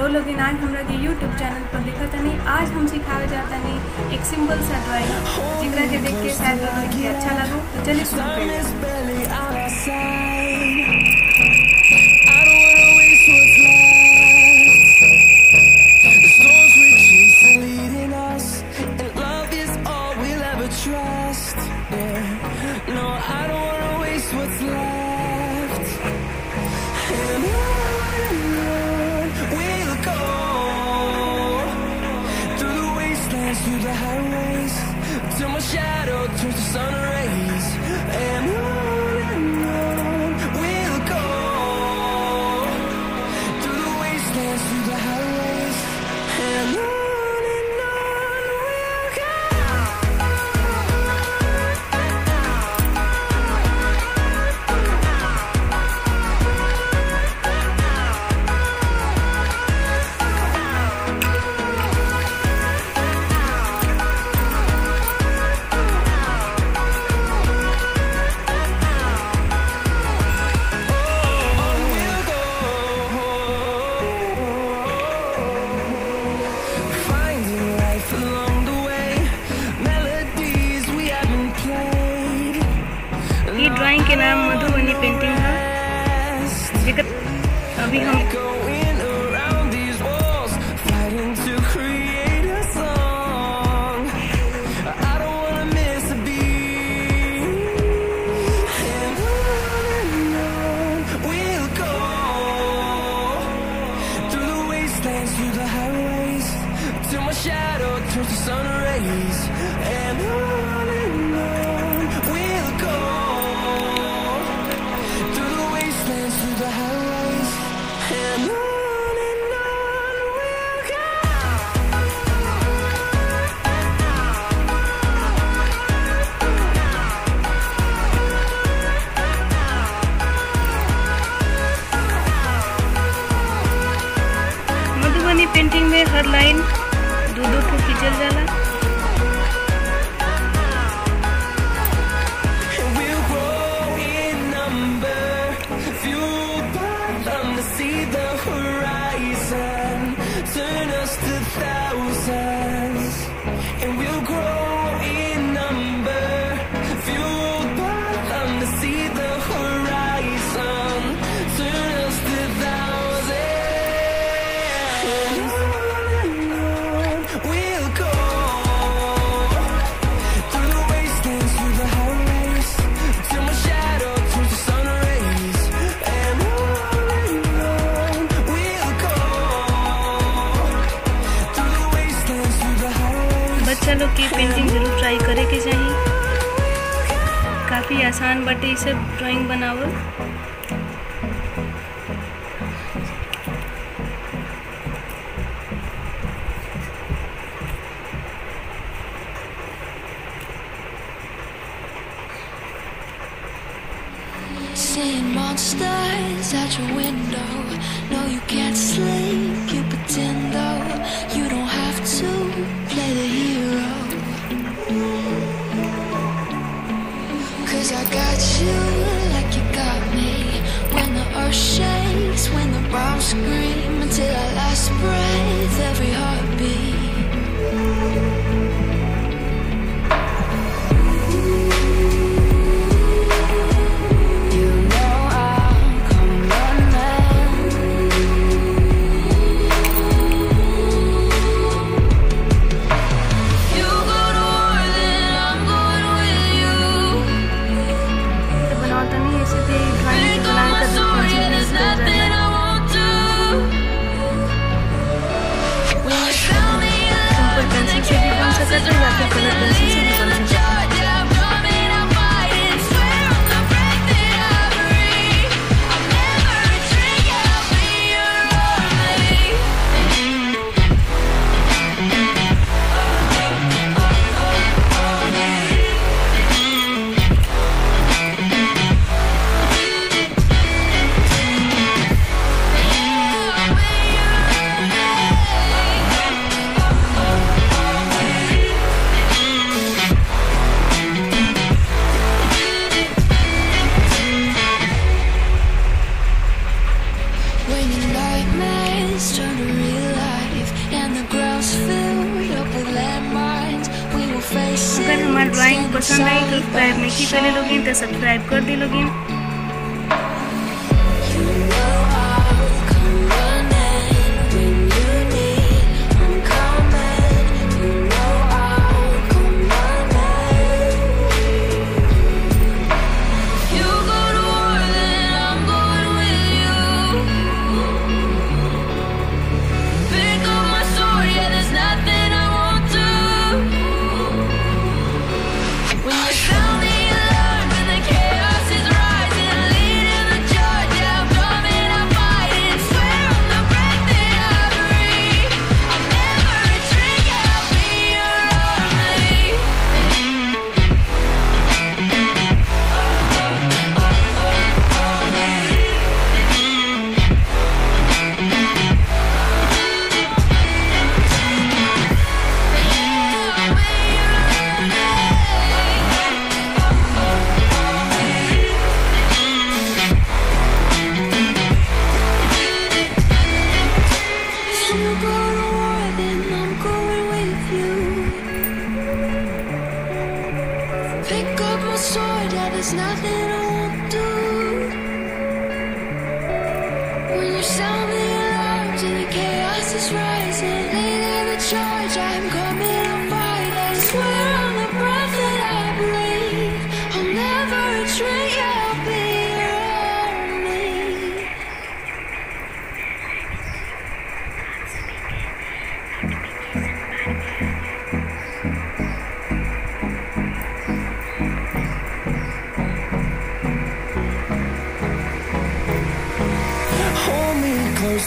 रो लोग आज हमरा के यूट्यूब चैनल पर देखत नहीं। आज हम सिखावे जाता नहीं एक सिंपल सा ड्राइंग जिकरा के देख के शायद बहुत अच्छा लगो। तो चलिए शुरू करें। Through the highways, till my shadow turns to sun rays, and on we'll go. Through the wastelands, through the highways, and on we'll drawing के नाम मधुबनी पेंटिंग है। जिकर अभी हम पेंटिंग में हर लाइन दो को खींचल जाला। बच्चा लोग की पेंटिंग जरूर ट्राई करे के चाहिए। काफ़ी आसान बाटे इसे ड्राइंग बनावल। Seeing monsters at your window. No, you can't sleep, you pretend though. You don't have to play the hero. 'Cause I got you like you got me. When the earth shakes, when the bombs scream, until our last breath, every heartbeat. You know I'll come running. अगर हमारी drawing पसंद आई तो subscribe नहीं करे लोगे तो subscribe कर दे लोगे। Pick up my sword, yeah, there's nothing I won't do. When you sound the alarms and the chaos is rising, leading the charge, I'm coming, I'm fighting. Swear on the breath that I breathe, I'll never retreat, I'll be your only. Close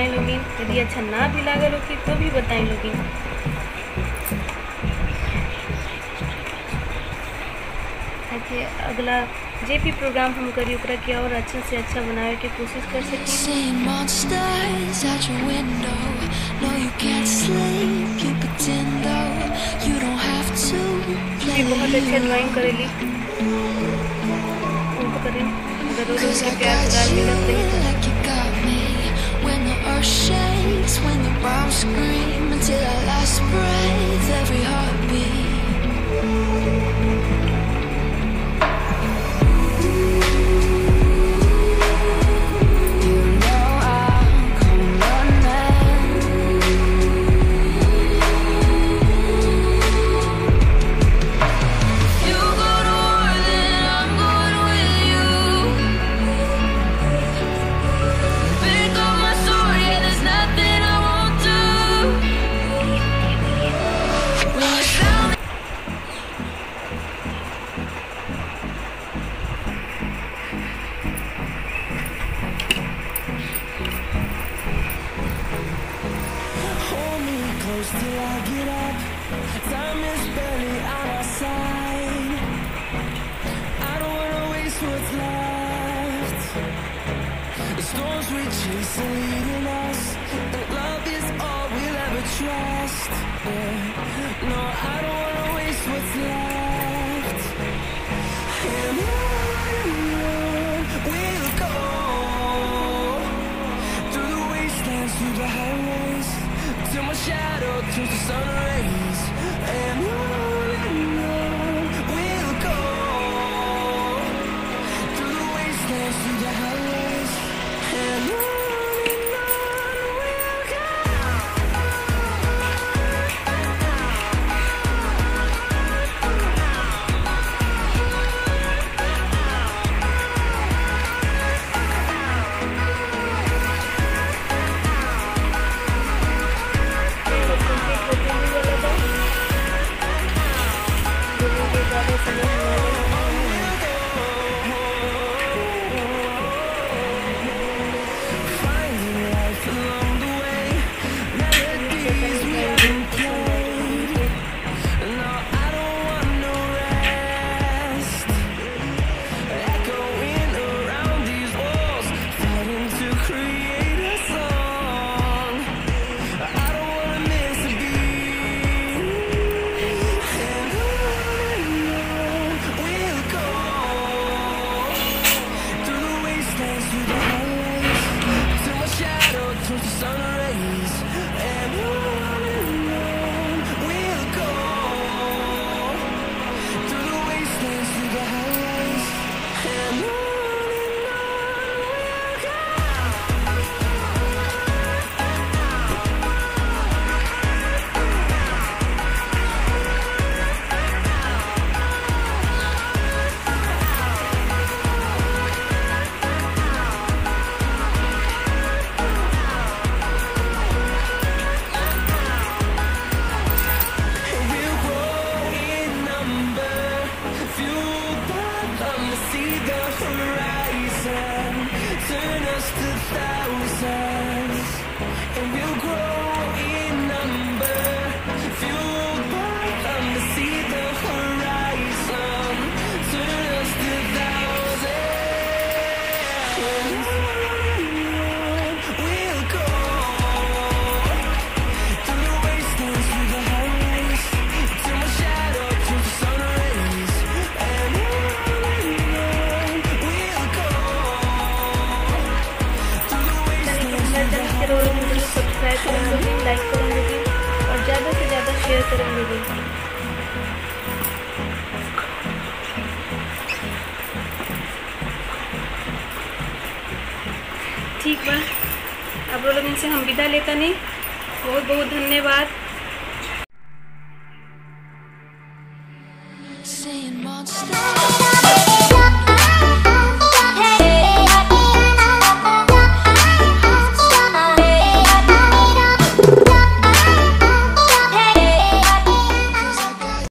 बताएं login, यदि अच्छा ना भी लागल होगी तो भी बताएं लोगिन। ताकि अगला जे भी प्रोग्राम हम करी के और अच्छा से अच्छा बनावे के कोशिश कर सकी। बहुत अच्छा ड्राइंग करेली उनको करें जरूर उसके प्यार मिलते। Shakes when the bombs scream until our last breath, every heartbeat. ठीक बा, अब लोग इनसे हम विदा लेता नहीं। बहुत बहुत धन्यवाद।